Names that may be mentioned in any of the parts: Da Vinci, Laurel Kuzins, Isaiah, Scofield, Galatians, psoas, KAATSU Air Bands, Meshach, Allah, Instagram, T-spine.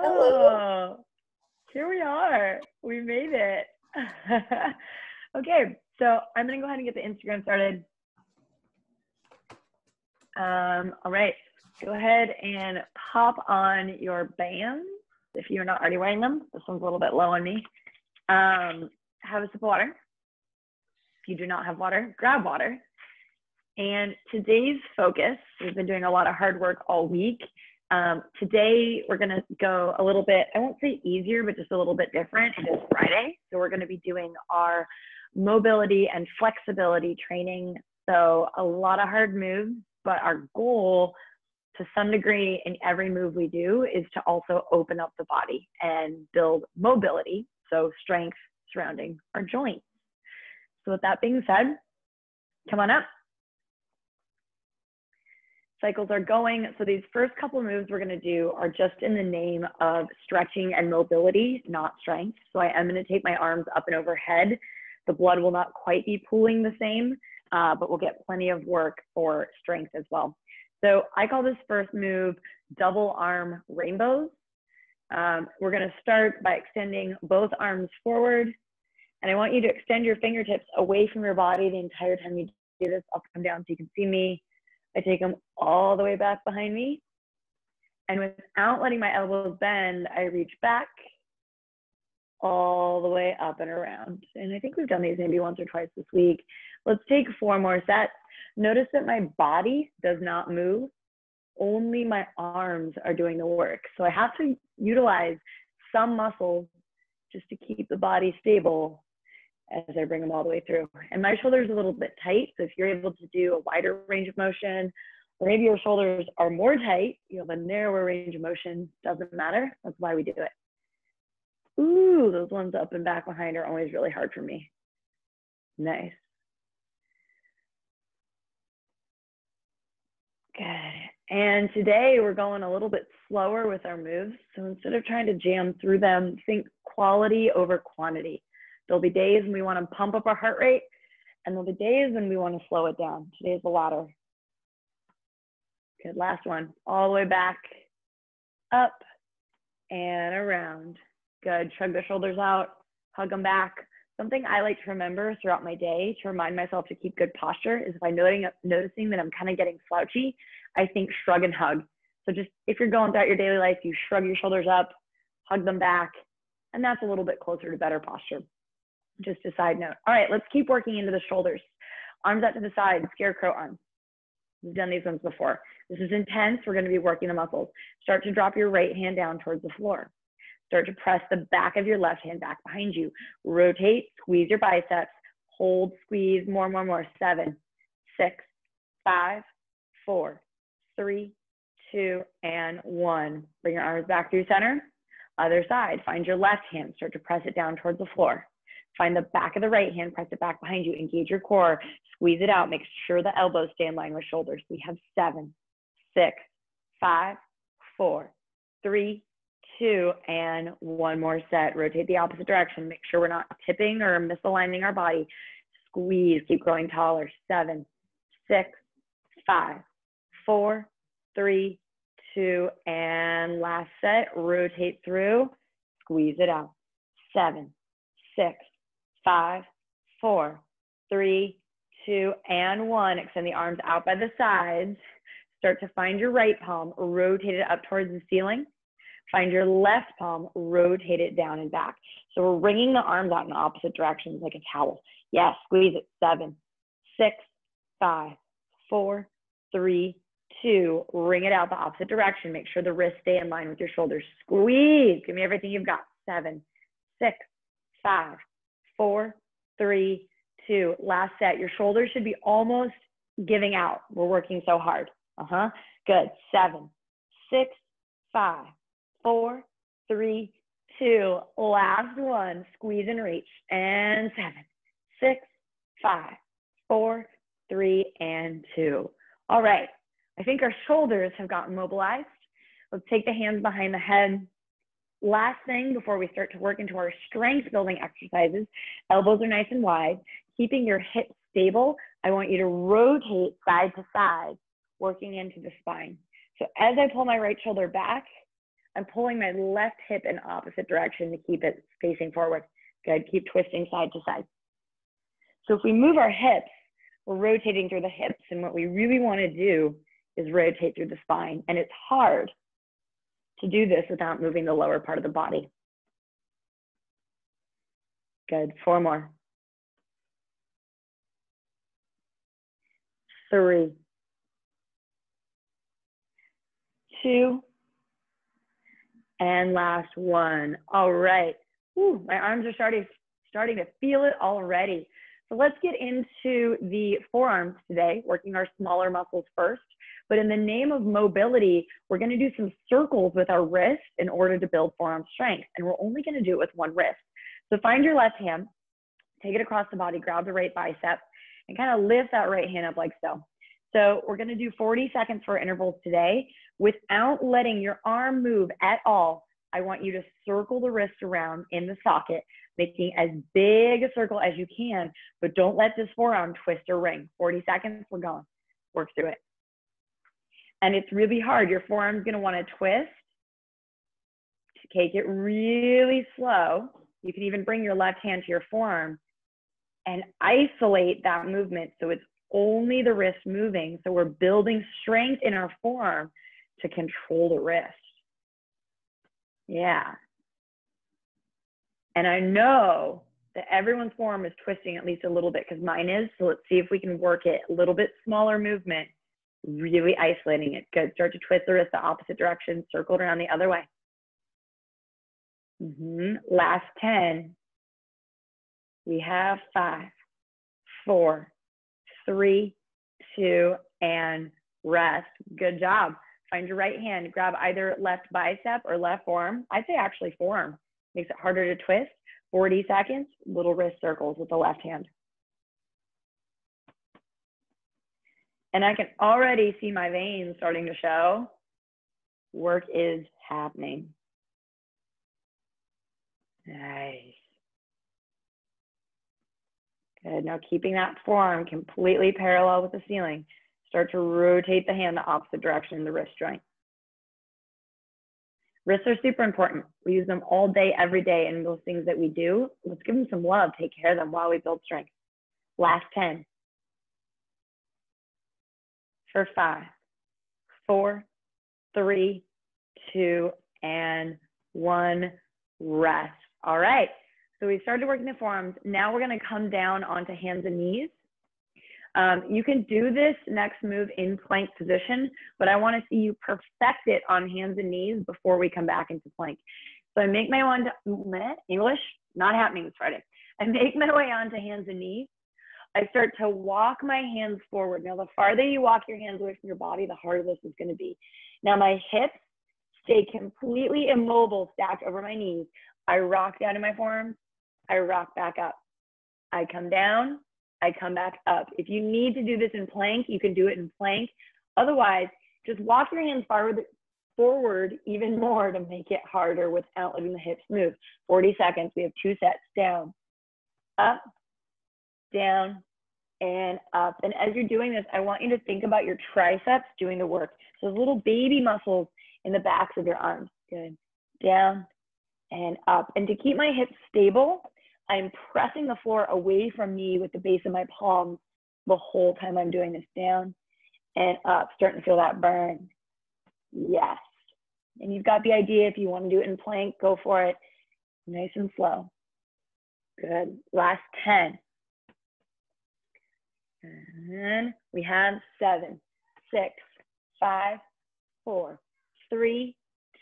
Oh, here we are. We made it. Okay, so I'm going to go ahead and get the Instagram started. All right, go ahead and pop on your bands if you're not already wearing them. This one's a little bit low on me. Have a sip of water. If you do not have water, grab water. And today's focus, we've been doing a lot of hard work all week. Today, we're going to go a little bit, I won't say easier, but just a little bit different. It is Friday, so we're going to be doing our mobility and flexibility training. So a lot of hard moves, but our goal to some degree in every move we do is to also open up the body and build mobility, so strength surrounding our joints. So with that being said, come on up. Cycles are going. So these first couple of moves we're going to do are just in the name of stretching and mobility, not strength. So I am going to take my arms up and overhead. The blood will not quite be pooling the same, but we'll get plenty of work for strength as well. So I call this first move double arm rainbows. We're going to start by extending both arms forward. And I want you to extend your fingertips away from your body the entire time you do this. I'll come down so you can see me. I take them all the way back behind me. And without letting my elbows bend, I reach back all the way up and around. And I think we've done these maybe once or twice this week. Let's take 4 more sets. Notice that my body does not move. Only my arms are doing the work. So I have to utilize some muscles just to keep the body stable as I bring them all the way through. And my shoulder's a little bit tight, so if you're able to do a wider range of motion, or maybe your shoulders are more tight, you have a narrower range of motion, doesn't matter. That's why we do it. Ooh, those ones up and back behind are always really hard for me. Nice. Good. And today we're going a little bit slower with our moves. So instead of trying to jam through them, think quality over quantity. There'll be days when we want to pump up our heart rate, and there'll be days when we want to slow it down. Today's the latter. Good, last one. All the way back, up, and around. Good, shrug the shoulders out, hug them back. Something I like to remember throughout my day to remind myself to keep good posture is if I'm noticing that I'm kind of getting slouchy, I think shrug and hug. So just if you're going throughout your daily life, you shrug your shoulders up, hug them back, and that's a little bit closer to better posture. Just a side note. All right, let's keep working into the shoulders. Arms out to the side, scarecrow arms. We've done these ones before. This is intense. We're going to be working the muscles. Start to drop your right hand down towards the floor. Start to press the back of your left hand back behind you. Rotate, squeeze your biceps. Hold, squeeze, more. 7, 6, 5, 4, 3, 2, and 1. Bring your arms back through center. Other side, find your left hand. Start to press it down towards the floor. Find the back of the right hand, press it back behind you, engage your core, squeeze it out, make sure the elbows stay in line with shoulders. We have 7, 6, 5, 4, 3, 2, and 1 more set. Rotate the opposite direction. Make sure we're not tipping or misaligning our body. Squeeze, keep growing taller. 7, 6, 5, 4, 3, 2, and last set. Rotate through, squeeze it out. 7, 6, 5, 4, 3, 2, and 1. Extend the arms out by the sides. Start to find your right palm, rotate it up towards the ceiling. Find your left palm, rotate it down and back. So we're wringing the arms out in opposite directions like a towel. Yes, squeeze it. 7, 6, 5, 4, 3, 2. Wring it out the opposite direction. Make sure the wrists stay in line with your shoulders. Squeeze. Give me everything you've got. 7, 6, 5, 4, 3, 2. Last set. Your shoulders should be almost giving out. We're working so hard. Good. 7, 6, 5, 4, 3, 2. Last one. Squeeze and reach. And 7, 6, 5, 4, 3, and 2. All right. I think our shoulders have gotten mobilized. Let's take the hands behind the head. Last thing before we start to work into our strength building exercises, elbows are nice and wide, keeping your hips stable. I want you to rotate side to side, working into the spine. So as I pull my right shoulder back, I'm pulling my left hip in opposite direction to keep it facing forward. Good, keep twisting side to side. So if we move our hips, we're rotating through the hips, and what we really want to do is rotate through the spine. And it's hard to do this without moving the lower part of the body. Good, four more. 3, 2, and last one. All right. Ooh, my arms are starting to feel it already. So let's get into the forearms today, working our smaller muscles first. But in the name of mobility, we're going to do some circles with our wrist in order to build forearm strength. And we're only going to do it with one wrist. So find your left hand, take it across the body, grab the right bicep, and kind of lift that right hand up like so. So we're going to do 40 seconds for intervals today. Without letting your arm move at all, I want you to circle the wrist around in the socket, making as big a circle as you can, but don't let this forearm twist or ring. 40 seconds, we're going. Work through it. And it's really hard. Your forearm's going to want to twist. Take it really slow. You can even bring your left hand to your forearm and isolate that movement so it's only the wrist moving. So we're building strength in our forearm to control the wrist. Yeah. And I know that everyone's forearm is twisting at least a little bit because mine is. So let's see if we can work it a little bit smaller movement, really isolating it. Good. Start to twist the wrist the opposite direction, circle it around the other way. Last 10. We have 5, 4, 3, 2, and rest. Good job. Find your right hand, grab either left bicep or left forearm. I'd say actually forearm. Makes it harder to twist. 40 seconds, little wrist circles with the left hand. And I can already see my veins starting to show. Work is happening. Nice. Good, now keeping that forearm completely parallel with the ceiling. Start to rotate the hand the opposite direction in the wrist joint. Wrists are super important. We use them all day, every day, in those things that we do. Let's give them some love. Take care of them while we build strength. Last 10. For 5, 4, 3, 2, and 1. Rest. All right. So we started working the forearms. Now we're going to come down onto hands and knees. You can do this next move in plank position, but I want to see you perfect it on hands and knees before we come back into plank. So I make my way onto English, not happening this Friday. I make my way onto hands and knees. I start to walk my hands forward. Now, the farther you walk your hands away from your body, the harder this is going to be. Now, my hips stay completely immobile, stacked over my knees. I rock down to my forearms. I rock back up. I come down. I come back up. If you need to do this in plank, you can do it in plank. Otherwise, just walk your hands forward even more to make it harder without letting the hips move. 40 seconds. We have 2 sets. Down, up, down, and up. And as you're doing this, I want you to think about your triceps doing the work. So those little baby muscles in the backs of your arms. Good. Down and up. And to keep my hips stable, I'm pressing the floor away from me with the base of my palms the whole time I'm doing this. Down and up. Starting to feel that burn. Yes. And you've got the idea. If you want to do it in plank, go for it. Nice and slow. Good. Last 10. And we have 7, 6, 5, 4, 3,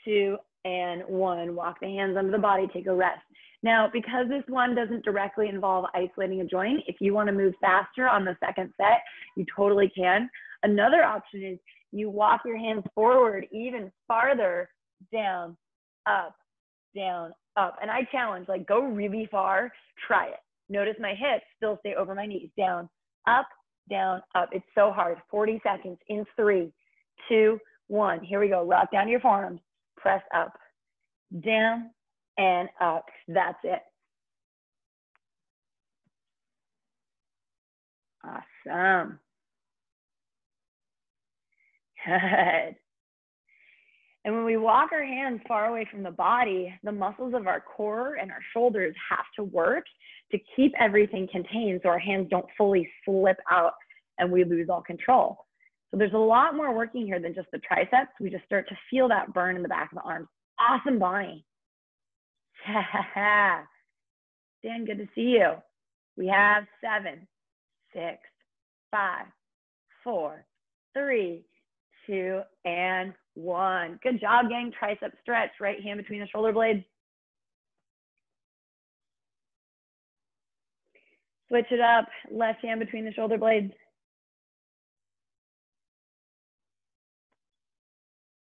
2, and 1. Walk the hands under the body, take a rest. Now, because this one doesn't directly involve isolating a joint, if you want to move faster on the second set, you totally can. Another option is you walk your hands forward even farther, down, up, down, up. And I challenge, like, go really far, try it. Notice my hips still stay over my knees. Down, up, down, up. It's so hard. 40 seconds in 3, 2, 1. Here we go. Rock down to your forearms. Press up, down, and up. That's it. Awesome. Good. And when we walk our hands far away from the body, the muscles of our core and our shoulders have to work to keep everything contained so our hands don't fully slip out and we lose all control. So there's a lot more working here than just the triceps. We just start to feel that burn in the back of the arms. Awesome, Bonnie. Yeah. Dan, good to see you. We have 7, 6, 5, 4, 3, 2, and 1. Good job, gang. Tricep stretch. Right hand between the shoulder blades. Switch it up. Left hand between the shoulder blades.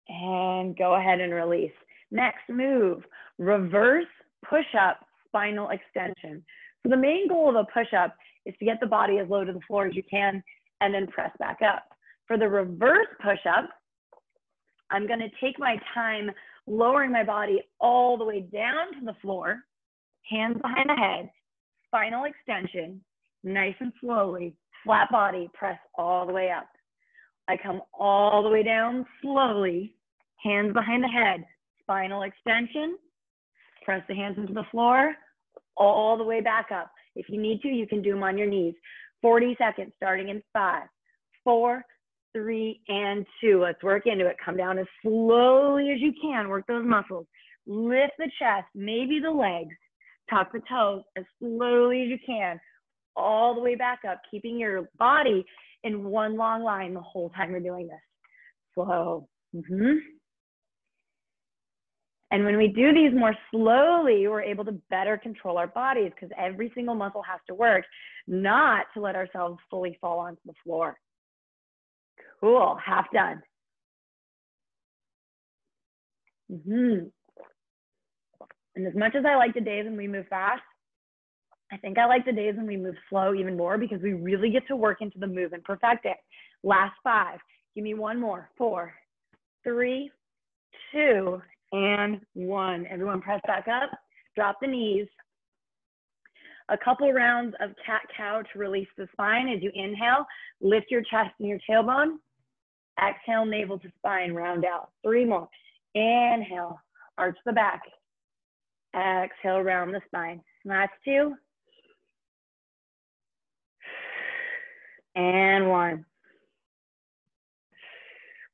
And go ahead and release. Next move, reverse push-up spinal extension. So the main goal of a push-up is to get the body as low to the floor as you can and then press back up. For the reverse push-up, I'm gonna take my time lowering my body all the way down to the floor, hands behind the head, spinal extension, nice and slowly, flat body, press all the way up. I come all the way down slowly, hands behind the head, spinal extension, press the hands into the floor, all the way back up. If you need to, you can do them on your knees. 40 seconds, starting in 5, 4, 3, and 2. Let's work into it. Come down as slowly as you can. Work those muscles. Lift the chest, maybe the legs. Tuck the toes as slowly as you can. All the way back up, keeping your body in one long line the whole time you're doing this. Slow. And when we do these more slowly, we're able to better control our bodies because every single muscle has to work, not to let ourselves fully fall onto the floor. Cool, half done. And as much as I like the days when we move fast, I think I like the days when we move slow even more because we really get to work into the move and perfect it. Last 5, give me one more. 4, 3, 2, and 1. Everyone press back up, drop the knees. A couple rounds of cat-cow to release the spine. As you inhale, lift your chest and your tailbone. Exhale, navel to spine, round out. 3 more. Inhale, arch the back. Exhale, round the spine. Last 2. And 1.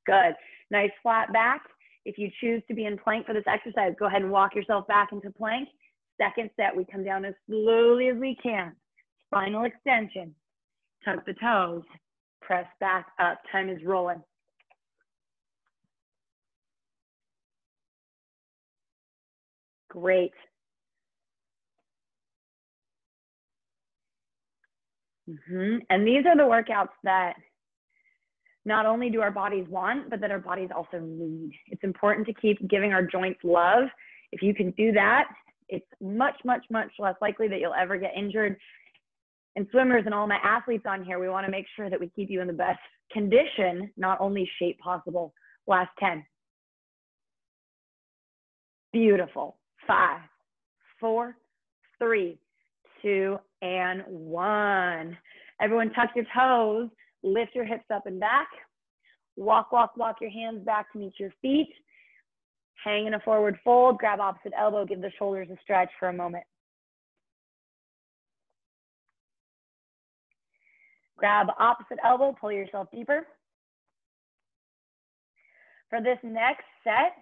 Good. Nice flat back. If you choose to be in plank for this exercise, go ahead and walk yourself back into plank. Second set, we come down as slowly as we can. Spinal extension. Tuck the toes. Press back up. Time is rolling. Great. And these are the workouts that not only do our bodies want, but that our bodies also need. It's important to keep giving our joints love. If you can do that, it's much, much, much less likely that you'll ever get injured. And swimmers and all my athletes on here, we want to make sure that we keep you in the best condition, not only shape possible. Last 10. Beautiful. 5, 4, 3, 2, and 1. Everyone tuck your toes. Lift your hips up and back. Walk, walk, walk your hands back to meet your feet. Hang in a forward fold. Grab opposite elbow. Give the shoulders a stretch for a moment. Grab opposite elbow. Pull yourself deeper. For this next set,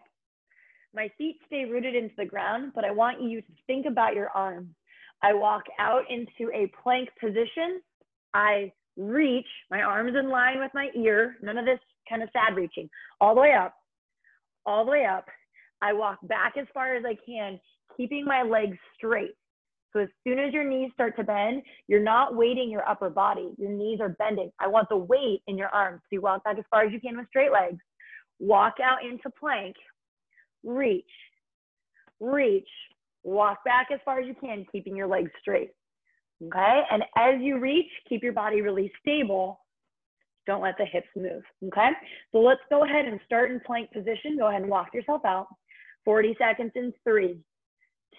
my feet stay rooted into the ground, but I want you to think about your arms. I walk out into a plank position. I reach, my arms in line with my ear, none of this kind of sad reaching, all the way up, all the way up. I walk back as far as I can, keeping my legs straight. So as soon as your knees start to bend, you're not weighting your upper body, your knees are bending. I want the weight in your arms. So you walk back as far as you can with straight legs, walk out into plank, reach, reach, walk back as far as you can, keeping your legs straight. Okay, and as you reach, keep your body really stable. Don't let the hips move, okay? So let's go ahead and start in plank position. Go ahead and walk yourself out. 40 seconds in 3,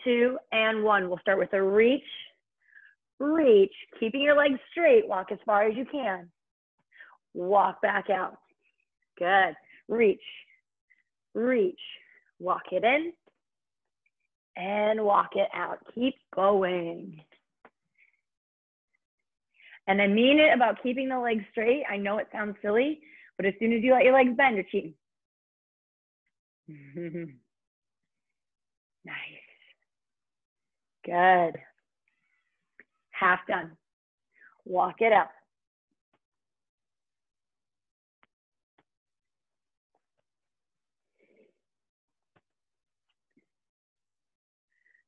2, and 1. We'll start with a reach, reach, keeping your legs straight. Walk as far as you can. Walk back out. Good. Reach, reach, walk it in and walk it out. Keep going. And I mean it about keeping the legs straight. I know it sounds silly, but as soon as you let your legs bend, you're cheating. Nice. Good. Half done. Walk it up.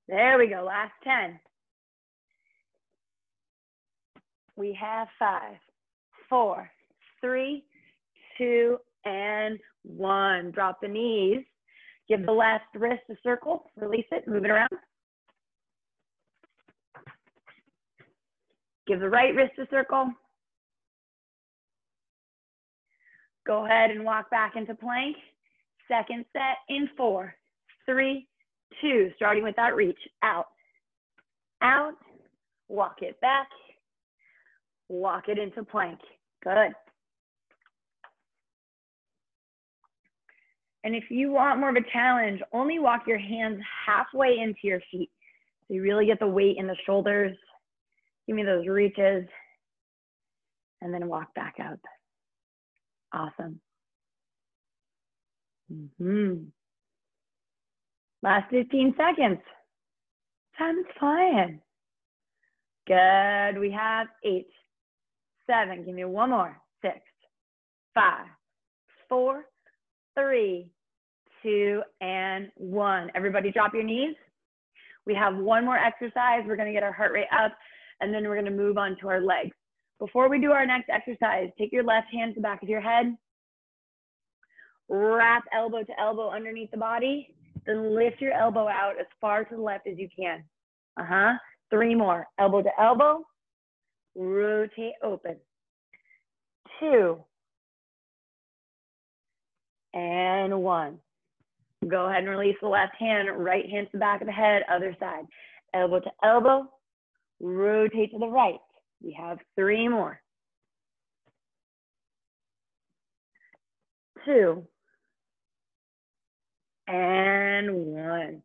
There we go, last 10. We have 5, 4, 3, 2, and 1. Drop the knees. Give the left wrist a circle, release it, move it around. Give the right wrist a circle. Go ahead and walk back into plank. Second set in 4, 3, 2, starting with that reach, out, out, walk it back, walk it into plank. Good. And if you want more of a challenge, only walk your hands halfway into your feet. So you really get the weight in the shoulders. Give me those reaches. And then walk back up. Awesome. Last 15 seconds. Time is flying. Good. We have 8, 7. Give me one more. 6, 5, 4, 3, 2, and 1. Everybody drop your knees. We have one more exercise. We're going to get our heart rate up, and then we're going to move on to our legs. Before we do our next exercise, take your left hand to the back of your head. Wrap elbow to elbow underneath the body. Then lift your elbow out as far to the left as you can. 3 more. Elbow to elbow. Rotate open. 2, and 1. Go ahead and release the left hand, right hand to the back of the head, other side. Elbow to elbow, rotate to the right. We have 3 more. 2, and 1.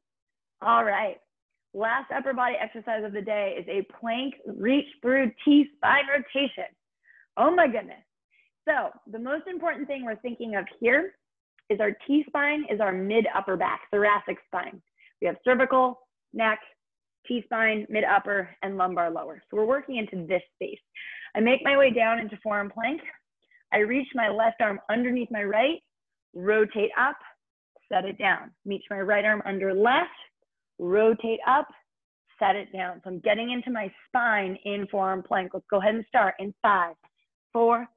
All right. Last upper body exercise of the day is a plank reach through T-spine rotation. Oh my goodness. So the most important thing we're thinking of here is our T-spine is our mid-upper back, thoracic spine. We have cervical, neck, T-spine, mid-upper, and lumbar lower. So we're working into this space. I make my way down into forearm plank. I reach my left arm underneath my right, rotate up, set it down. Reach my right arm under left, rotate up, set it down. So I'm getting into my spine in forearm plank. Let's go ahead and start in 5, 4,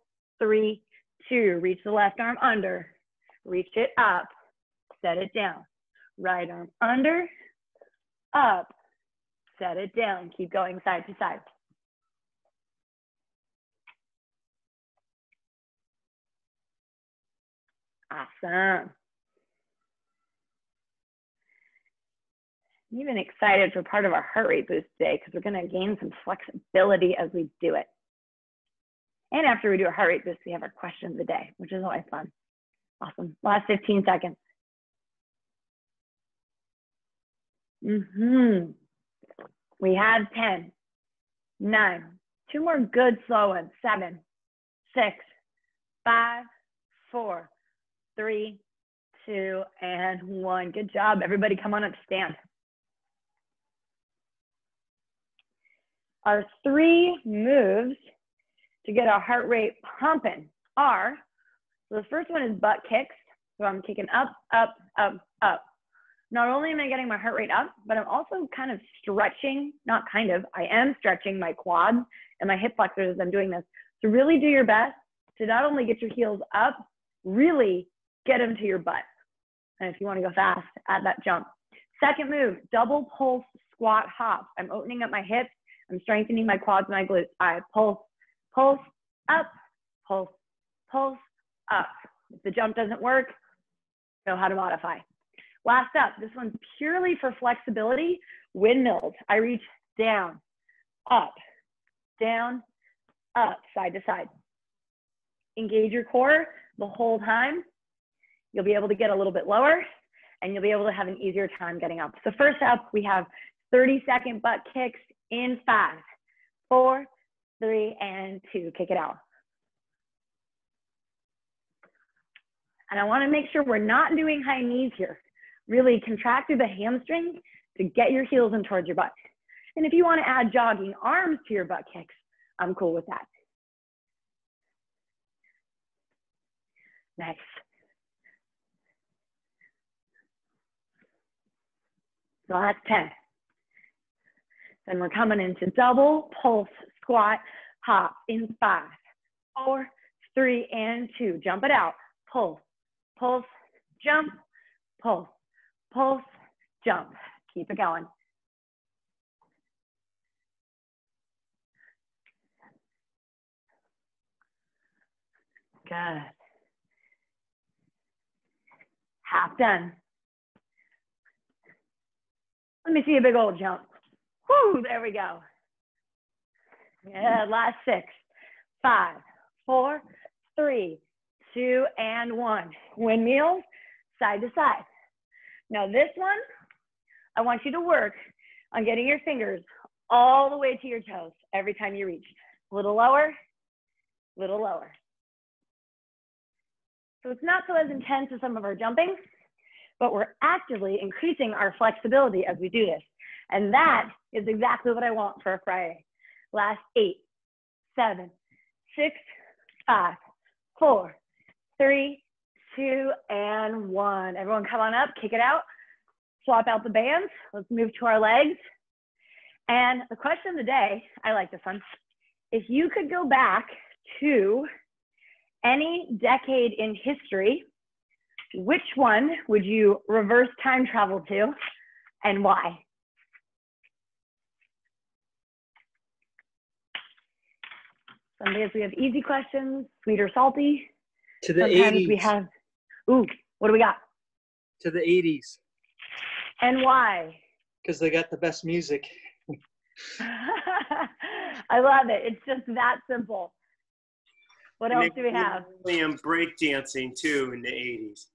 3, 2. Reach the left arm under, reach it up, set it down. Right arm under, up, set it down. Keep going side to side. Awesome. I'm even excited for part of our heart rate boost today because we're going to gain some flexibility as we do it. And after we do a heart rate boost, we have our question of the day, which is always fun. Awesome. Last 15 seconds. We have 10, 9, 2 more good slow ones, 7, 6, 5, 4, 3, 2, and 1. Good job. Everybody come on up, stand. Our 3 moves to get our heart rate pumping are, so the first one is butt kicks. So I'm kicking up, up, up, up. Not only am I getting my heart rate up, but I'm also kind of stretching, not kind of, I am stretching my quads and my hip flexors as I'm doing this. So really do your best to not only get your heels up, really get them to your butt. And if you want to go fast, add that jump. Second move, double pulse squat hop. I'm opening up my hips. I'm strengthening my quads and my glutes. I pulse, pulse, up, pulse, pulse, up. If the jump doesn't work, know how to modify. Last up, this one's purely for flexibility, windmills. I reach down, up, side to side. Engage your core the whole time. you'll be able to get a little bit lower and you'll be able to have an easier time getting up. So first up, we have 30-second butt kicks in 5, 4, 3, and 2. Kick it out. And I want to make sure we're not doing high knees here. Really contract through the hamstring to get your heels in towards your butt. And if you want to add jogging arms to your butt kicks, I'm cool with that. Nice. So that's 10. Then we're coming into double pulse squat hop in 5, 4, 3, and 2. Jump it out. Pulse, pulse, jump, pulse, pulse, jump. Keep it going. Good. Half done. Let me see a big old jump. Whoo, there we go. Yeah, last 6. 5, 4, 3, 2, and 1. Windmills, side to side. Now this one, I want you to work on getting your fingers all the way to your toes every time you reach. A little lower, a little lower. So it's not so as intense as some of our jumping, but we're actively increasing our flexibility as we do this. And that is exactly what I want for a Friday. Last 8, 7, 6, 5, 4, 3, 2, and 1. Everyone come on up, kick it out, swap out the bands. Let's move to our legs. And the question of the day, I like this one. If you could go back to any decade in history, which one would you reverse time travel to and why? Some days we have easy questions, sweet or salty. To the Sometimes 80s. We have, ooh, what do we got? To the 80s. And why? Because they got the best music. I love it. It's just that simple. What else do we have? And break dancing too in the 80s.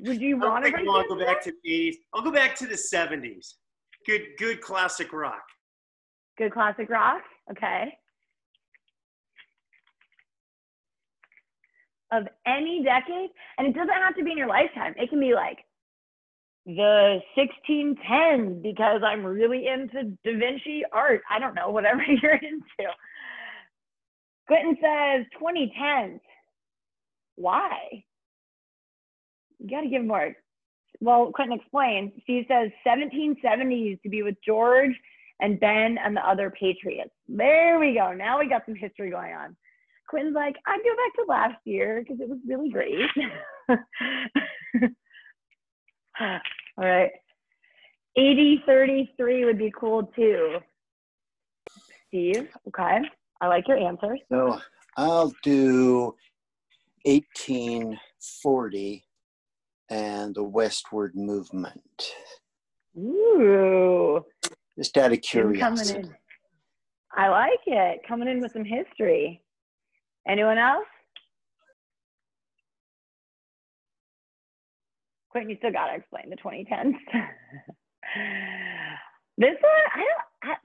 Would you want to go back to the 80s? I'll go back to the 70s. Good classic rock. Good classic rock. Okay. Of any decade, and it doesn't have to be in your lifetime. It can be like the 1610s because I'm really into Da Vinci art. I don't know, whatever you're into. Quentin says 2010s. Why? You got to give more. Well, Quentin explains. Steve says 1770s to be with George and Ben and the other Patriots. There we go. Now we got some history going on. Quentin's like, I'd go back to last year because it was really great. All right. 80-33 would be cool too. Steve, okay. I like your answers. So I'll do 1840 and the Westward Movement. Ooh. Just out of curiosity. Coming in. I like it. Coming in with some history. Anyone else? Quentin, you still gotta explain the 2010s. This one,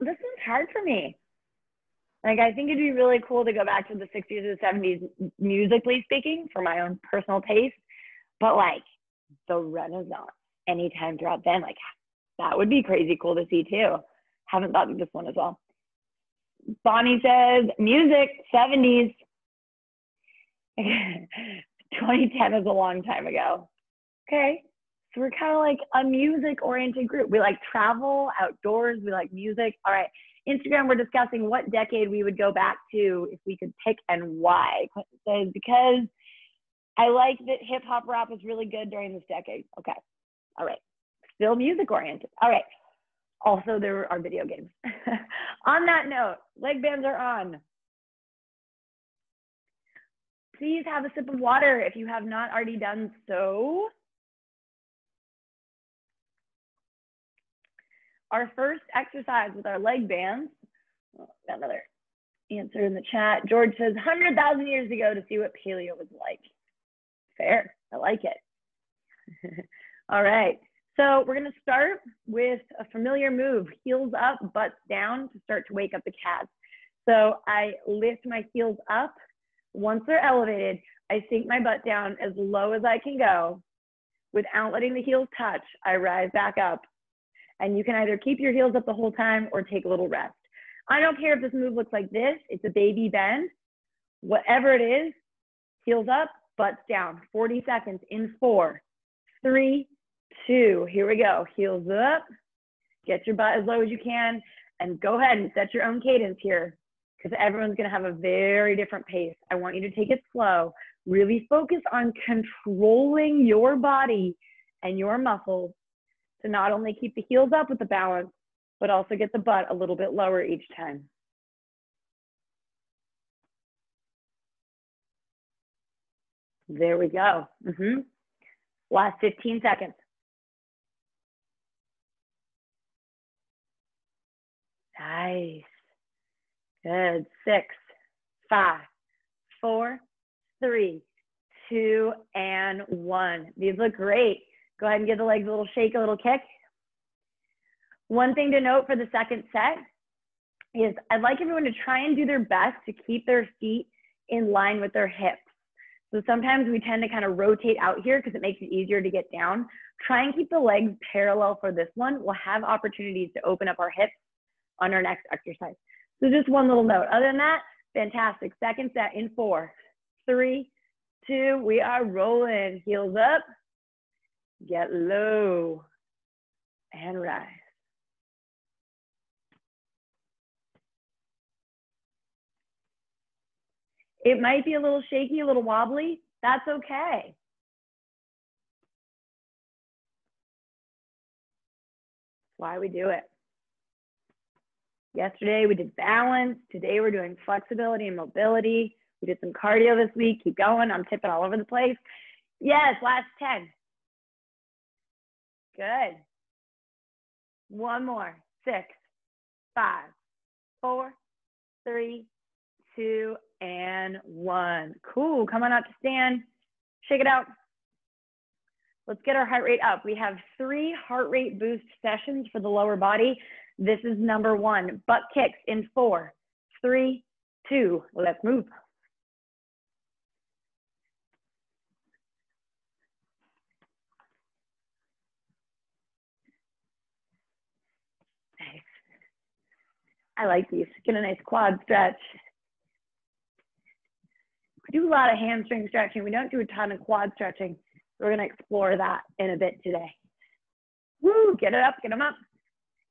this one's hard for me. Like, I think it'd be really cool to go back to the 60s and 70s, musically speaking, for my own personal taste. But like the Renaissance, anytime throughout then, like that would be crazy cool to see too. Haven't thought of this one as well. Bonnie says music 70s. 2010 is a long time ago. Okay, so we're kind of like a music-oriented group. We like travel, outdoors, we like music. All right, Instagram, we're discussing what decade we would go back to if we could pick and why. Quentin says, because I like that hip-hop rap was really good during this decade. Okay, all right, still music-oriented. All right, also there are video games. On that note, leg bands are on. Please have a sip of water if you have not already done so. Our first exercise with our leg bands. Oh, got another answer in the chat. George says 100,000 years ago to see what paleo was like. Fair, I like it. All right, so we're gonna start with a familiar move, heels up, butts down, to start to wake up the calves. So I lift my heels up. Once they're elevated, I sink my butt down as low as I can go. Without letting the heels touch, I rise back up. And you can either keep your heels up the whole time or take a little rest. I don't care if this move looks like this, it's a baby bend. Whatever it is, heels up, butts down. 40 seconds in 4, 3, 2, here we go. Heels up, get your butt as low as you can, and go ahead and set your own cadence here, because everyone's gonna have a very different pace. I want you to take it slow, really focus on controlling your body and your muscles to not only keep the heels up with the balance, but also get the butt a little bit lower each time. There we go. Last 15 seconds. Nice. Good. 6, 5, 4, 3, 2, and 1. These look great. Go ahead and give the legs a little shake, a little kick. One thing to note for the second set is I'd like everyone to try and do their best to keep their feet in line with their hips. So sometimes we tend to kind of rotate out here because it makes it easier to get down. Try and keep the legs parallel for this one. We'll have opportunities to open up our hips on our next exercise. So just one little note. Other than that, fantastic. Second set in 4, 3, 2, we are rolling. Heels up, get low, and rise. It might be a little shaky, a little wobbly. That's okay. That's why we do it. Yesterday we did balance. Today we're doing flexibility and mobility. We did some cardio this week. Keep going. I'm tipping all over the place. Yes, last 10. Good. One more. 6, 5, 4, 3, 2, and 1. Cool, come on up to stand, shake it out. Let's get our heart rate up. We have 3 heart rate boost sessions for the lower body. This is number 1, butt kicks in 4, 3, 2, let's move. Nice. I like these, get a nice quad stretch. We do a lot of hamstring stretching. We don't do a ton of quad stretching. We're going to explore that in a bit today. Woo, get it up, get them up.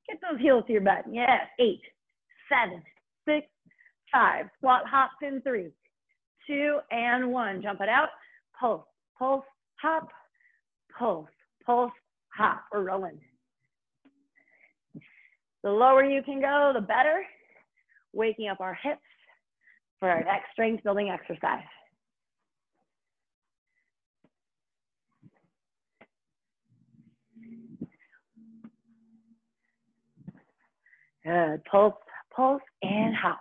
Get those heels to your butt. Yes, 8, 7, 6, 5. Squat hops in 3, 2, and 1. Jump it out. Pulse, pulse, hop. Pulse, pulse, hop. We're rolling. The lower you can go, the better. Waking up our hips for our next strength building exercise. Good, pulse, pulse, and hop.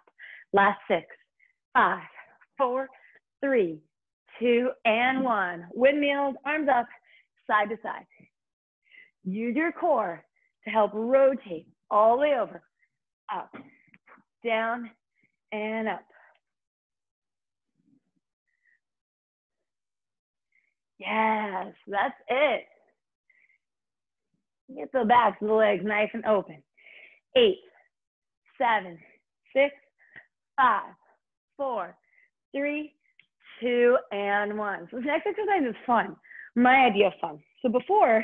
Last 6, 5, 4, 3, 2, and 1. Windmills, arms up, side to side. Use your core to help rotate all the way over, up, down, and up. Yes, that's it. Get the backs of the legs nice and open. 8, 7, 6, 5, 4, 3, 2, and 1. So this next exercise is fun. My idea of fun. So before,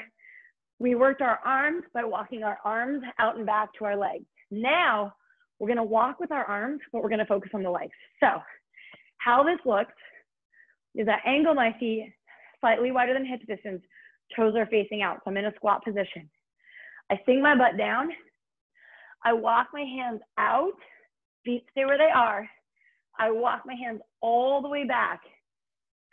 we worked our arms by walking our arms out and back to our legs. Now, we're going to walk with our arms, but we're going to focus on the legs. So how this looks is I angle my feet slightly wider than hip distance, toes are facing out. So I'm in a squat position. I sink my butt down. I walk my hands out, feet stay where they are. I walk my hands all the way back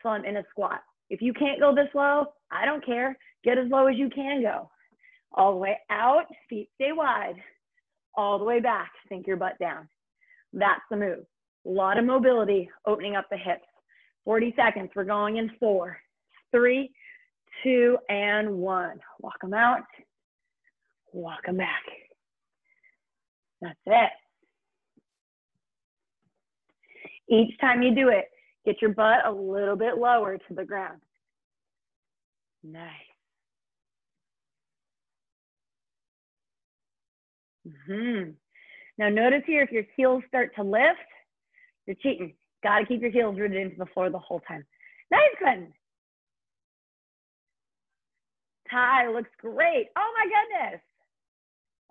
till I'm in a squat. If you can't go this low, I don't care. Get as low as you can go. All the way out, feet stay wide. All the way back, sink your butt down. That's the move. A lot of mobility, opening up the hips. 40 seconds, we're going in 4. 3, two, and one. Walk them out, walk them back. That's it. Each time you do it, get your butt a little bit lower to the ground. Nice. Now notice here, if your heels start to lift, you're cheating. Got to keep your heels rooted into the floor the whole time. Nice one. Ty looks great. Oh my goodness.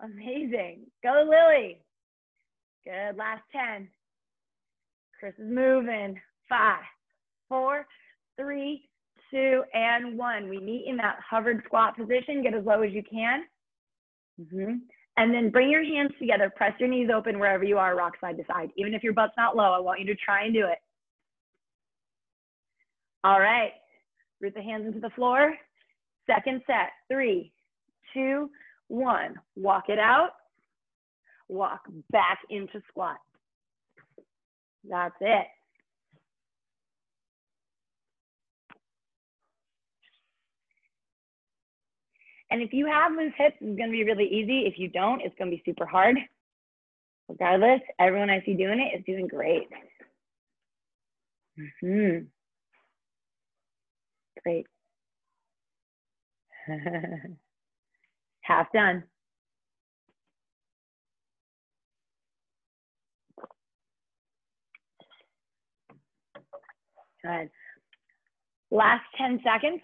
Amazing. Go, Lily. Good. Last 10. Chris is moving. 5, 4, 3, 2, and 1. We meet in that hovered squat position. Get as low as you can. And then bring your hands together. Press your knees open wherever you are, rock side to side. Even if your butt's not low, I want you to try and do it. All right. Root the hands into the floor. Second set. 3, 2, 1. Walk it out. Walk back into squat. That's it. And if you have loose hips, it's going to be really easy. If you don't, it's going to be super hard. Regardless, everyone I see doing it is doing great. Great. Half done. Good. Last 10 seconds.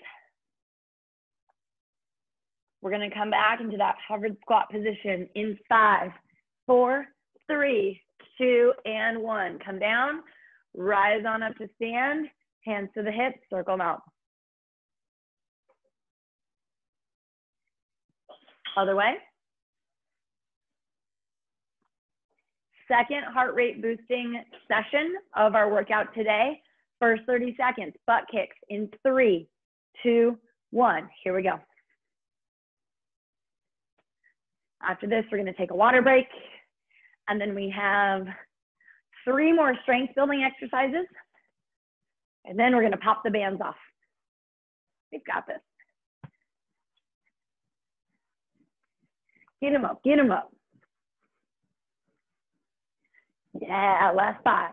We're going to come back into that hovered squat position in 5, 4, 3, 2, and 1. Come down, rise on up to stand, hands to the hips, circle them out. Other way. Second heart rate boosting session of our workout today. First 30 seconds, butt kicks in 3, 2, 1. Here we go. After this, we're going to take a water break, and then we have 3 more strength building exercises, and then we're going to pop the bands off. We've got this. Get them up, get them up. Yeah, last 5,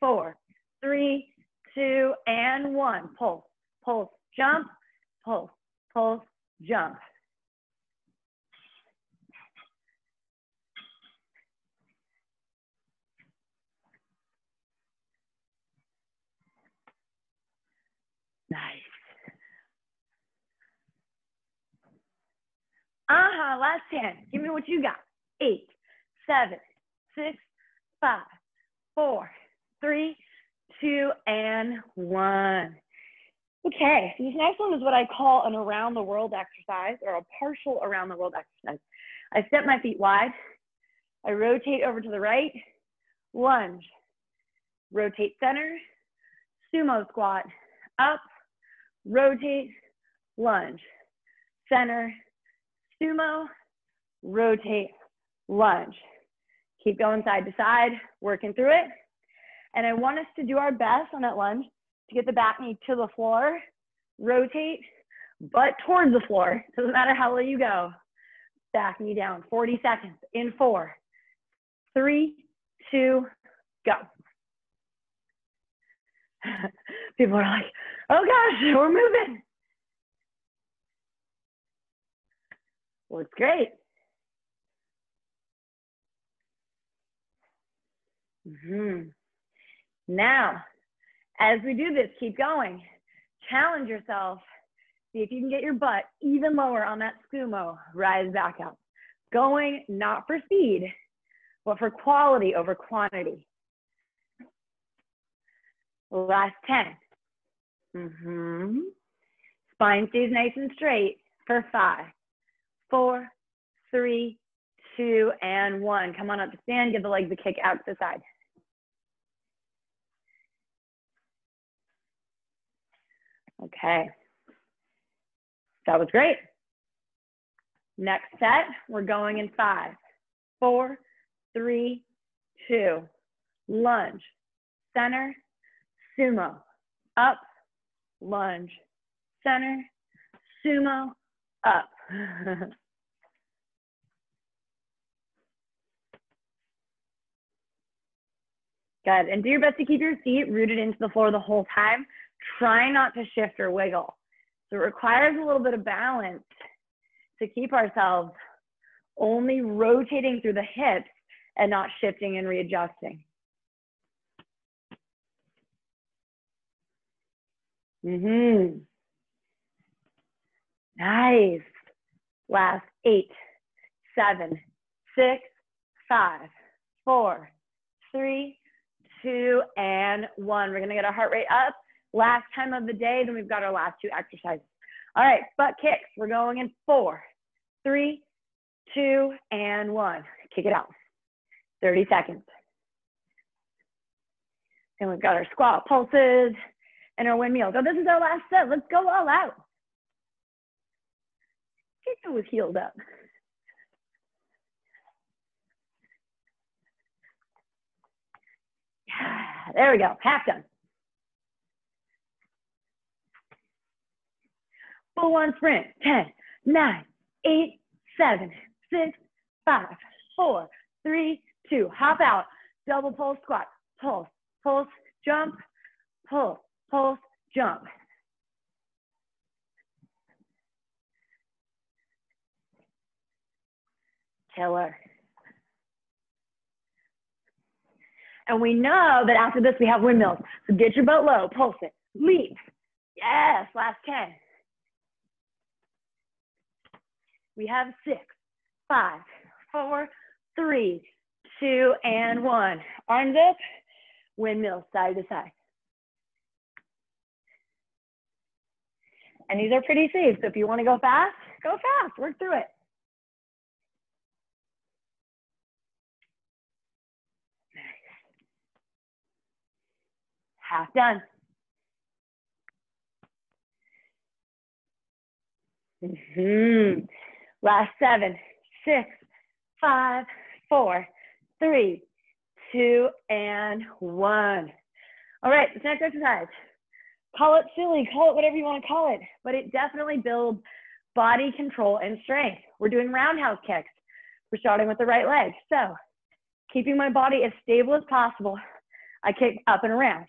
4, 3, 2, and 1. Pulse, pulse, jump, pulse, pulse, jump. Nice. Last 10. Give me what you got. 8, 7, 6, 5, 4, 3, 2, and 1. Okay, so this next one is what I call an around the world exercise, or a partial around the world exercise. I step my feet wide. I rotate over to the right. Lunge. Rotate center. Sumo squat. Up. Rotate, lunge, center, sumo, rotate, lunge. Keep going side to side, working through it. And I want us to do our best on that lunge to get the back knee to the floor, rotate, butt towards the floor. Doesn't matter how low you go. Back knee down, 40 seconds in 4, 3, 2, go. People are like, oh gosh, we're moving. Well, it's great. Now, as we do this, keep going. Challenge yourself. See if you can get your butt even lower on that sumo. Rise back up. Going not for speed, but for quality over quantity. Last 10. Spine stays nice and straight for 5, 4, 3, 2, and 1. Come on up to stand. Give the legs a kick out to the side. Okay. That was great. Next set, we're going in 5, 4, 3, 2. Lunge, center, sumo, up, lunge, center, sumo up. Good, and do your best to keep your feet rooted into the floor the whole time. Try not to shift or wiggle. So it requires a little bit of balance to keep ourselves only rotating through the hips and not shifting and readjusting. Mm-hmm. Nice. Last 8, 7, 6, 5, 4, 3, 2, and 1. We're gonna get our heart rate up. Last time of the day, then we've got our last two exercises. All right, butt kicks. We're going in 4, 3, 2, and 1. Kick it out. 30 seconds. And we've got our squat pulses and our windmill. So this is our last set. Let's go all out. Keep those heels up. Yeah, there we go. Half done. Full on sprint. 10, 9, 8, 7, 6, 5, 4, 3, 2. Hop out. Double pulse squat. Pulse, pulse, jump, pulse, pulse, jump. Killer. And we know that after this we have windmills. So get your butt low, pulse it, leap. Yes, last 10. We have 6, 5, 4, 3, 2, and 1. Arms up, windmill side to side. And these are pretty safe, so if you want to go fast, work through it. Nice. Half done. Mm-hmm. Last 7, 6, 5, 4, 3, 2, and 1. All right, this next exercise. Call it silly, call it whatever you want to call it, but it definitely builds body control and strength. We're doing roundhouse kicks. We're starting with the right leg. So keeping my body as stable as possible, I kick up and around.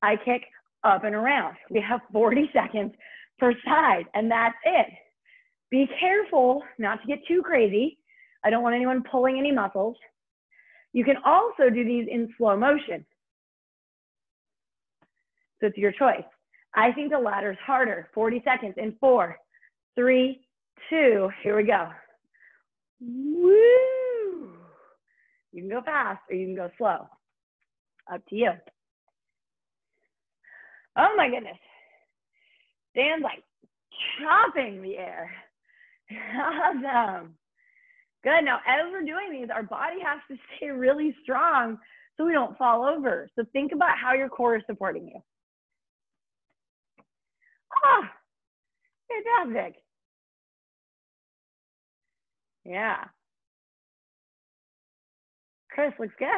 I kick up and around. We have 40 seconds per side, and that's it. Be careful not to get too crazy. I don't want anyone pulling any muscles. You can also do these in slow motion. So it's your choice. I think the ladder's harder. 40 seconds in 4, 3, 2, here we go. Woo! You can go fast or you can go slow. Up to you. Oh my goodness. Dan's like chopping the air. Awesome. Good. Now, as we're doing these, our body has to stay really strong so we don't fall over. So think about how your core is supporting you. Oh, fantastic. Yeah. Chris, looks good.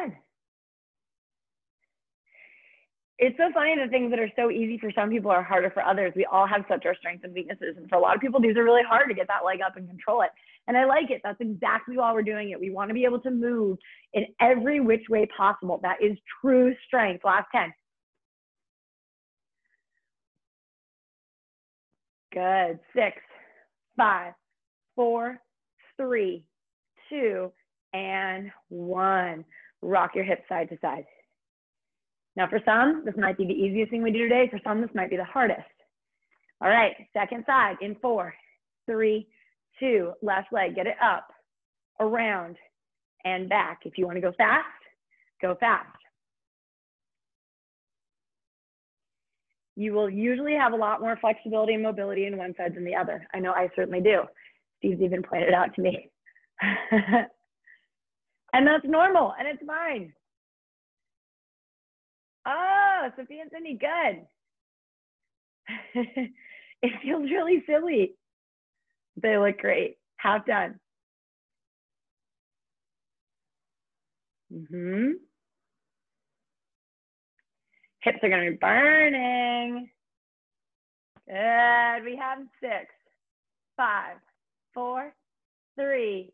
It's so funny, the things that are so easy for some people are harder for others. We all have such our strengths and weaknesses. And for a lot of people, these are really hard to get that leg up and control it. And I like it. That's exactly why we're doing it. We want to be able to move in every which way possible. That is true strength. Last 10. Good. 6, 5, 4, 3, 2, and 1. Rock your hips side to side. Now for some, this might be the easiest thing we do today. For some, this might be the hardest. All right, second side in 4, 3, 2, left leg, get it up, around, and back. If you wanna go fast, go fast. You will usually have a lot more flexibility and mobility in one side than the other. I know I certainly do. Steve's even pointed it out to me. And that's normal, and it's fine. Oh, Sophia and Cindy, good. It feels really silly. They look great. Half done. Mm-hmm. Hips are going to be burning. Good, we have 6, 5, 4, 3,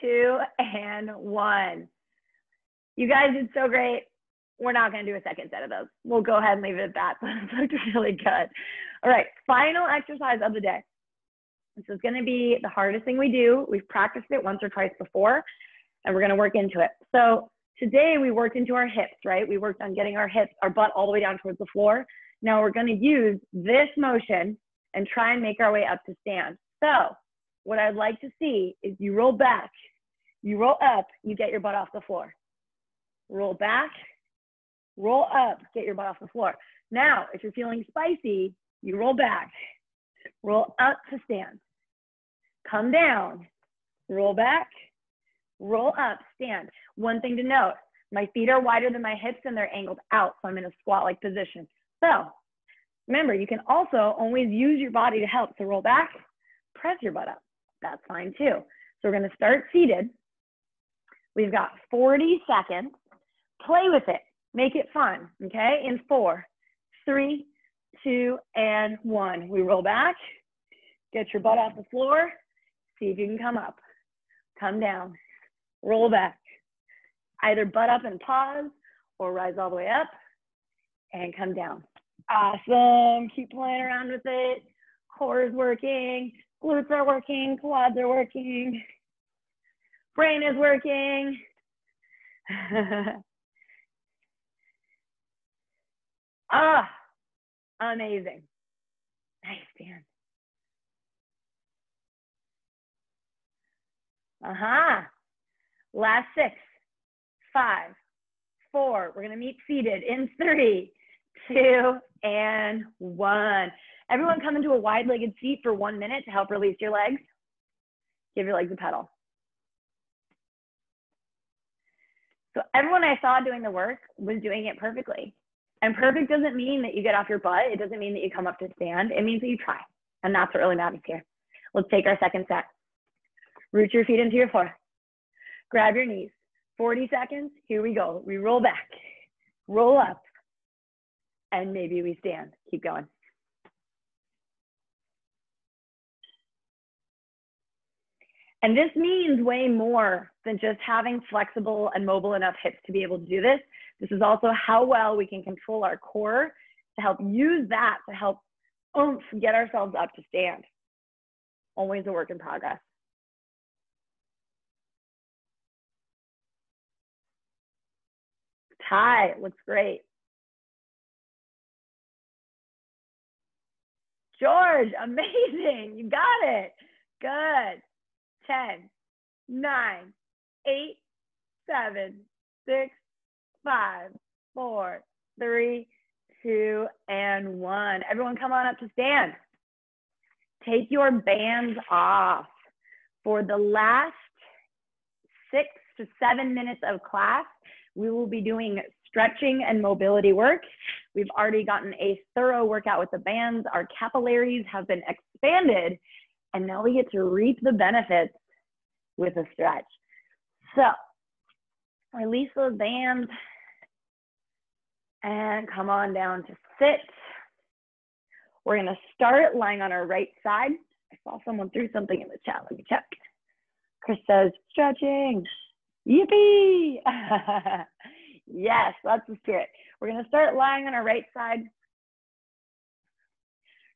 2, and 1. You guys did so great. We're not gonna do a second set of those. We'll go ahead and leave it at that, but it looked really good. All right, final exercise of the day. This is gonna be the hardest thing we do. We've practiced it once or twice before, and we're gonna work into it. So today we worked into our hips, right? We worked on getting our hips, our butt all the way down towards the floor. Now we're gonna use this motion and try and make our way up to stand. So what I'd like to see is you roll back, you roll up, you get your butt off the floor. Roll back, roll up, get your butt off the floor. Now, if you're feeling spicy, you roll back, roll up to stand. Come down, roll back, roll up, stand. One thing to note, my feet are wider than my hips and they're angled out, so I'm in a squat-like position. So remember, you can also always use your body to help. So roll back, press your butt up. That's fine too. So we're gonna start seated. We've got 40 seconds. Play with it, make it fun, okay? In 4, 3, 2, and 1. We roll back, get your butt off the floor, see if you can come up, come down, roll back. Either butt up and pause or rise all the way up and come down. Awesome, keep playing around with it. Core is working, glutes are working, quads are working, brain is working. Ah, amazing. Nice, Dan. Last 6, 5, 4. We're gonna meet seated in 3, 2, and 1. Everyone come into a wide-legged seat for 1 minute to help release your legs. Give your legs a pedal. So everyone I saw doing the work was doing it perfectly. And perfect doesn't mean that you get off your butt. It doesn't mean that you come up to stand. It means that you try. And that's what really matters here. Let's take our second set. Root your feet into your floor. Grab your knees. 40 seconds. Here we go. We roll back, roll up, and maybe we stand. Keep going. And this means way more than just having flexible and mobile enough hips to be able to do this. This is also how well we can control our core to help use that to help get ourselves up to stand. Always a work in progress. Tie looks great. George, amazing, you got it, good. 10, 9, 8, 7, 6, 5, 4, 3, 2, and 1. Everyone come on up to stand. Take your bands off. For the last 6 to 7 minutes of class, we will be doing stretching and mobility work. We've already gotten a thorough workout with the bands. Our capillaries have been expanded. And now we get to reap the benefits with a stretch. So release those bands and come on down to sit. We're gonna start lying on our right side. I saw someone threw something in the chat, let me check. Chris says, stretching, yippee. Yes, that's the spirit. We're gonna start lying on our right side.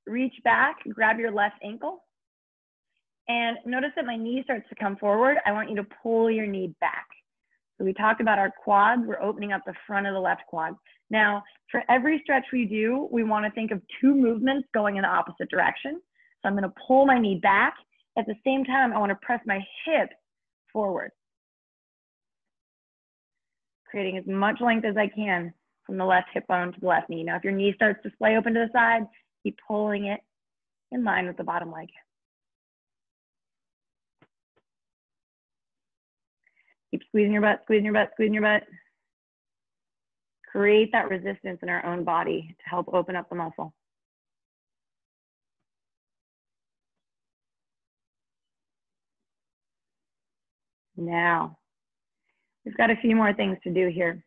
Reach back, grab your left ankle. And notice that my knee starts to come forward. I want you to pull your knee back. So we talked about our quads. We're opening up the front of the left quad. Now, for every stretch we do, we want to think of 2 movements going in the opposite direction. So I'm going to pull my knee back. At the same time, I want to press my hips forward, creating as much length as I can from the left hip bone to the left knee. Now, if your knee starts to splay open to the side, keep pulling it in line with the bottom leg. Keep squeezing your butt, squeezing your butt, squeezing your butt. Create that resistance in our own body to help open up the muscle. Now, we've got a few more things to do here.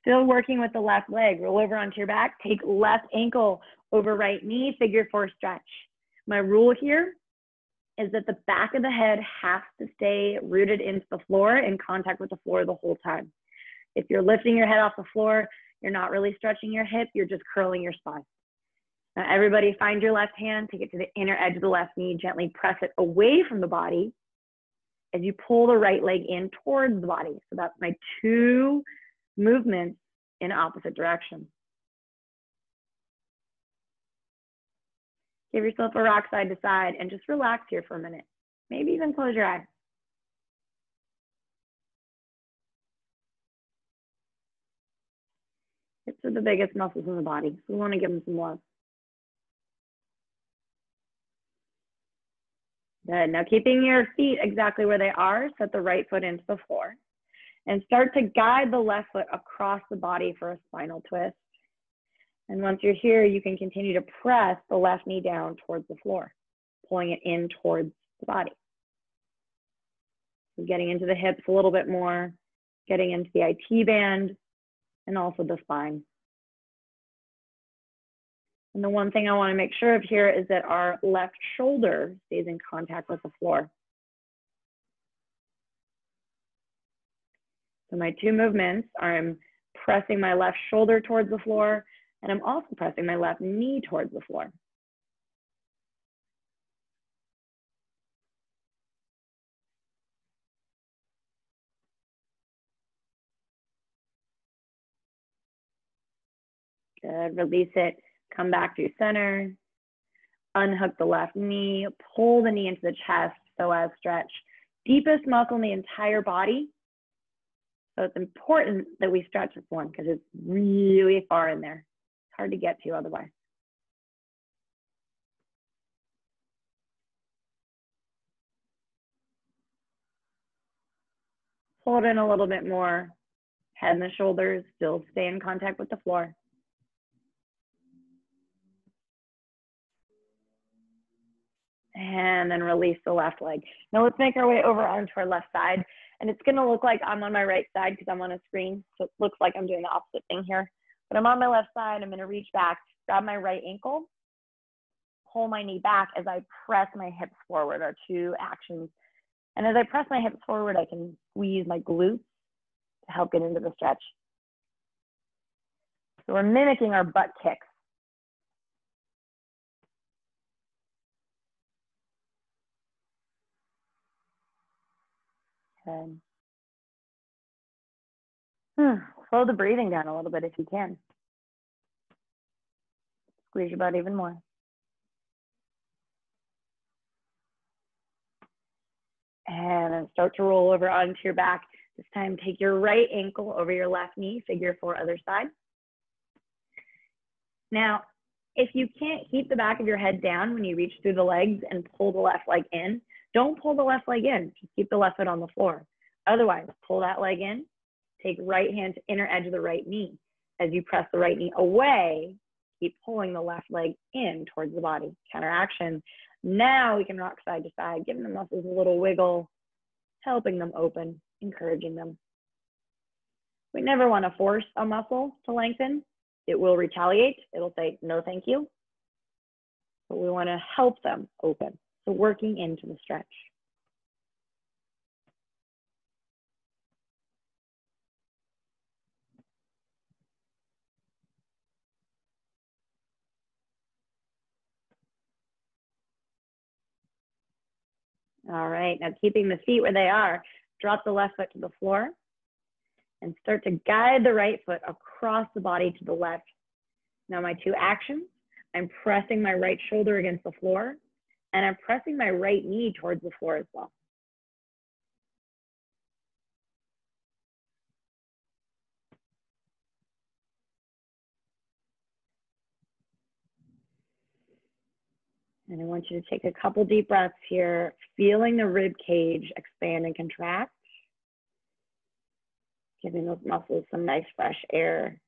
Still working with the left leg. Roll over onto your back, take left ankle, over right knee, figure four stretch. My rule here is that the back of the head has to stay rooted into the floor in contact with the floor the whole time. If you're lifting your head off the floor, you're not really stretching your hip, you're just curling your spine. Now everybody find your left hand, take it to the inner edge of the left knee, gently press it away from the body as you pull the right leg in towards the body. So that's my two movements in opposite directions. Give yourself a rock side to side and just relax here for a minute. Maybe even close your eyes. Hips are the biggest muscles in the body, so we want to give them some love. Good. Now keeping your feet exactly where they are, set the right foot into the floor and start to guide the left foot across the body for a spinal twist. And once you're here, you can continue to press the left knee down towards the floor, pulling it in towards the body. So getting into the hips a little bit more, getting into the IT band, and also the spine. And the one thing I want to make sure of here is that our left shoulder stays in contact with the floor. So my two movements are I'm pressing my left shoulder towards the floor, and I'm also pressing my left knee towards the floor. Good, release it, come back to center, unhook the left knee, pull the knee into the chest, so as stretch. Deepest muscle in the entire body. So it's important that we stretch this one because it's really far in there. Hard to get to otherwise. Hold in a little bit more. Head and the shoulders still stay in contact with the floor. And then release the left leg. Now let's make our way over onto our left side. And it's gonna look like I'm on my right side because I'm on a screen. So it looks like I'm doing the opposite thing here. But I'm on my left side, I'm gonna reach back, grab my right ankle, pull my knee back as I press my hips forward, our two actions. And as I press my hips forward, I can squeeze my glutes to help get into the stretch. So we're mimicking our butt kicks. Good. Slow the breathing down a little bit if you can. Squeeze your butt even more. And then start to roll over onto your back. This time, take your right ankle over your left knee, figure four other side. Now, if you can't keep the back of your head down when you reach through the legs and pull the left leg in, don't pull the left leg in. Just keep the left foot on the floor. Otherwise, pull that leg in. Take right hand to inner edge of the right knee. As you press the right knee away, keep pulling the left leg in towards the body. Counteraction. Now we can rock side to side, giving the muscles a little wiggle, helping them open, encouraging them. We never want to force a muscle to lengthen. It will retaliate. It'll say, no, thank you. But we want to help them open. So working into the stretch. All right, now keeping the feet where they are, drop the left foot to the floor and start to guide the right foot across the body to the left. Now my two actions, I'm pressing my right shoulder against the floor and I'm pressing my right knee towards the floor as well. And I want you to take a couple deep breaths here, feeling the rib cage expand and contract, giving those muscles some nice fresh air.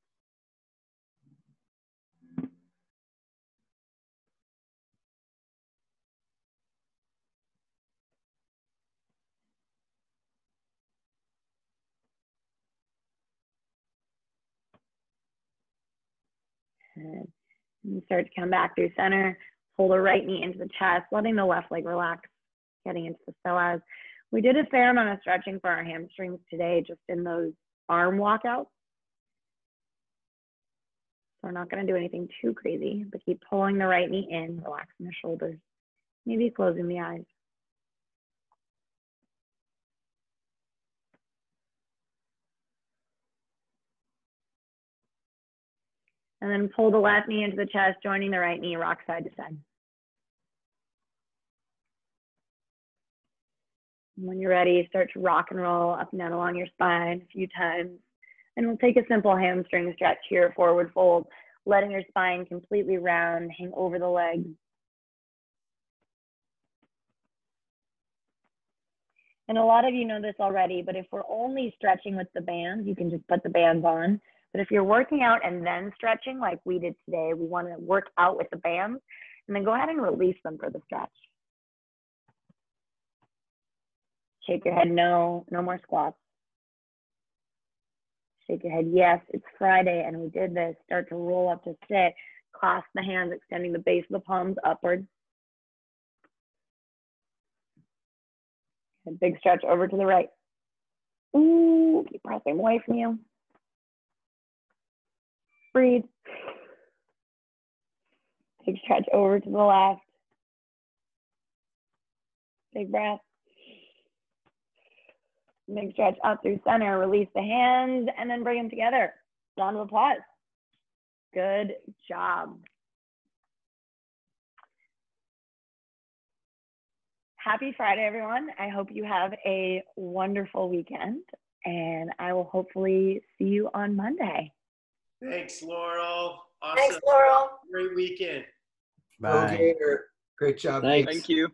And And start to come back through center, pull the right knee into the chest, letting the left leg relax, getting into the psoas. We did a fair amount of stretching for our hamstrings today, just in those arm walkouts. So we're not going to do anything too crazy, but keep pulling the right knee in, relaxing the shoulders, maybe closing the eyes. And then pull the left knee into the chest, joining the right knee, rock side to side. And when you're ready, start to rock and roll up and down along your spine a few times. And we'll take a simple hamstring stretch here, forward fold, letting your spine completely round, hang over the legs. And a lot of you know this already, but if we're only stretching with the bands, you can just put the bands on. But if you're working out and then stretching like we did today, we want to work out with the bands and then go ahead and release them for the stretch. Shake your head no, no more squats. Shake your head yes, it's Friday and we did this. Start to roll up to sit, clasp the hands, extending the base of the palms upward. A big stretch over to the right. Ooh, keep pressing away from you. Breathe. Big stretch over to the left. Big breath. Big stretch up through center. Release the hands and then bring them together. Round of applause. Good job. Happy Friday, everyone. I hope you have a wonderful weekend, and I will hopefully see you on Monday. Thanks, Laurel. Awesome. Thanks, Laurel. Great weekend. Bye. Great job. Thanks. Thank you.